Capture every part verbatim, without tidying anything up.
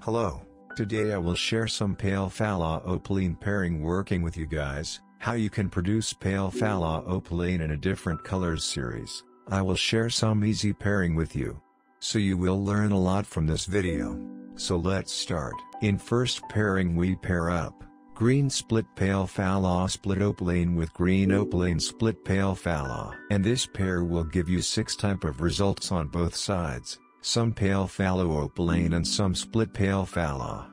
Hello, today I will share some pale fallow opaline pairing working with you guys, how you can produce pale fallow opaline in a different colors series. I will share some easy pairing with you, so you will learn a lot from this video. So let's start. In first pairing we pair up green split pale fallow split opaline with green opaline split pale fallow. And this pair will give you six type of results on both sides, some pale fallow opaline and some split pale fallow.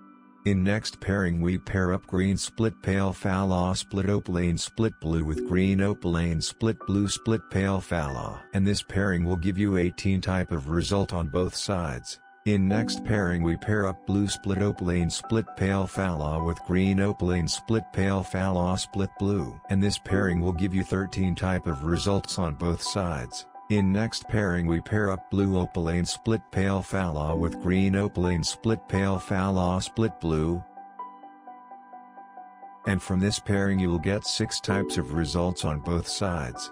In next pairing we pair up green split pale fallow split opaline split blue with green opaline split blue split pale fallow. And this pairing will give you eighteen type of result on both sides. In next pairing we pair up blue split opaline split pale fallow with green opaline split pale fallow split blue. And this pairing will give you thirteen type of results on both sides. In next pairing we pair up blue opaline split pale fallow with green opaline split pale fallow split blue. And from this pairing you will get six types of results on both sides.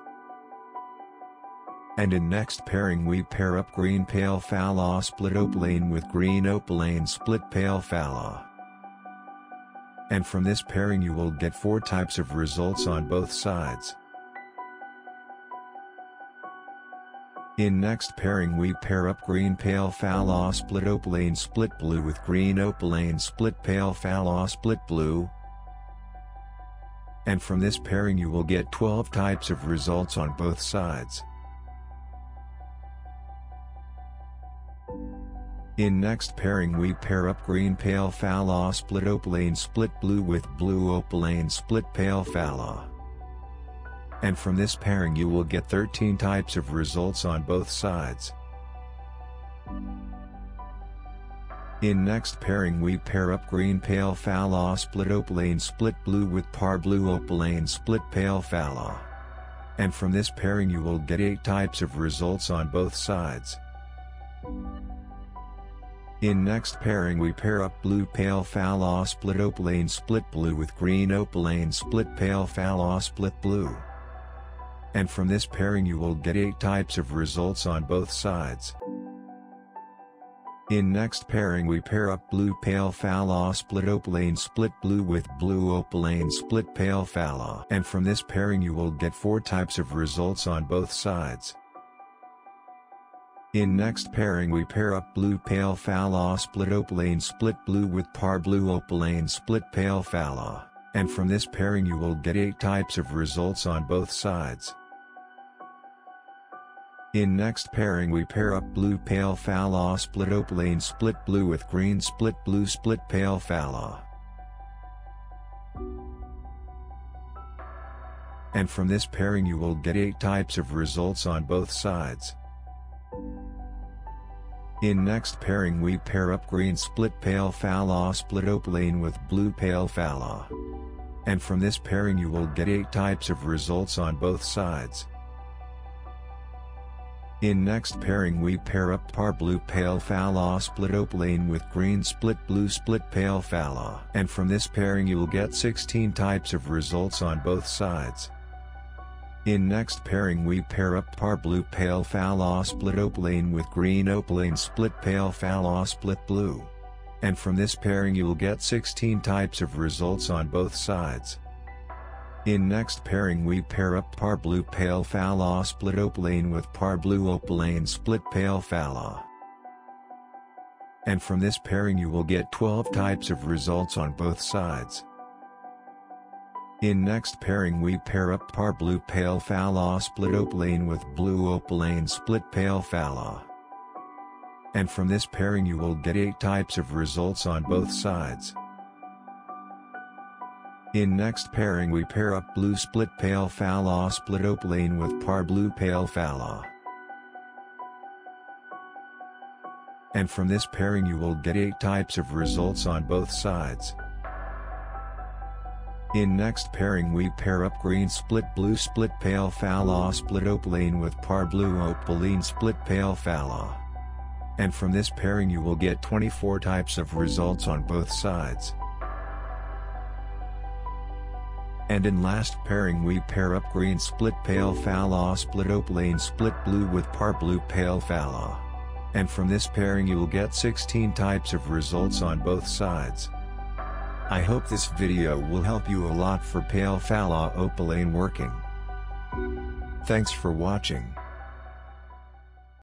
And in next pairing we pair up green pale fallow split opaline with green opaline split pale fallow. And from this pairing you will get four types of results on both sides. In next pairing we pair up green pale fallow split opaline split blue with green opaline split pale fallow split blue. And from this pairing you will get twelve types of results on both sides. In next pairing we pair up green pale fallow split opaline split blue with blue opaline split pale fallow. And from this pairing you will get thirteen types of results on both sides. In next pairing we pair up green pale fallow split opaline split blue with parblue opaline split pale fallow. And from this pairing you will get eight types of results on both sides. In next pairing we pair up blue pale fallow split opaline split blue with green opaline split pale fallow split blue. And from this pairing you will get eight types of results on both sides. In next pairing we pair up blue pale fallow split opaline split blue with blue opaline split pale fallow. And from this pairing you will get four types of results on both sides. In next pairing we pair up blue pale fallow split opaline split blue with parblue opaline split pale fallow. And from this pairing you will get eight types of results on both sides. In next pairing we pair up blue pale fallow split opaline split blue with green split blue split pale fallow. And from this pairing you will get eight types of results on both sides. In next pairing we pair up green split pale fallow split opaline with blue pale fallow. And from this pairing you will get eight types of results on both sides. In next pairing we pair up parblue pale fallow split opaline with green split blue split pale fallow. And from this pairing you will get sixteen types of results on both sides. In next pairing we pair up parblue pale fallow split opaline with green opaline split pale fallow split blue. And from this pairing you will get sixteen types of results on both sides. In next pairing we pair up parblue pale fallow split opaline with parblue opaline split pale fallow. And from this pairing you will get twelve types of results on both sides. In next pairing we pair up parblue pale fallow split opaline with blue opaline split pale fallow. And from this pairing you will get eight types of results on both sides. In next pairing we pair up blue split pale fallow split opaline with parblue pale fallow. And from this pairing you will get eight types of results on both sides. In next pairing we pair up green split blue split pale fallow split opaline with parblue opaline split pale fallow. And from this pairing you will get twenty-four types of results on both sides. And in last pairing we pair up green split pale fallow, split opaline, split blue with parblue palefallow. And from this pairing you will get sixteen types of results on both sides. I hope this video will help you a lot for pale fallow opaline working. Thanks for watching.